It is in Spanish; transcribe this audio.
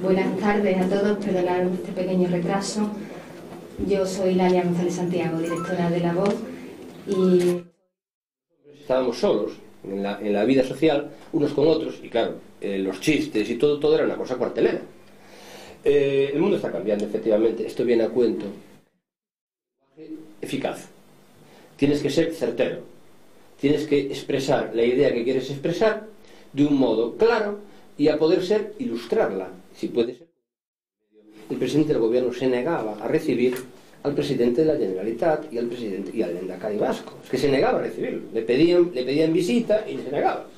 Buenas tardes a todos, perdonadme este pequeño retraso. Yo soy Lalia González Santiago, directora de La Voz, y... Estábamos solos en la vida social, unos con otros, y claro, los chistes y todo era una cosa cuartelera. El mundo está cambiando, efectivamente, esto viene a cuento. Eficaz. Tienes que ser certero. Tienes que expresar la idea que quieres expresar de un modo claro y, a poder ser, ilustrarla, si puede ser. El presidente del gobierno se negaba a recibir al presidente de la Generalitat y al presidente y al Lehendakari vasco. Es que se negaba a recibirlo. Le pedían visita y se negaba.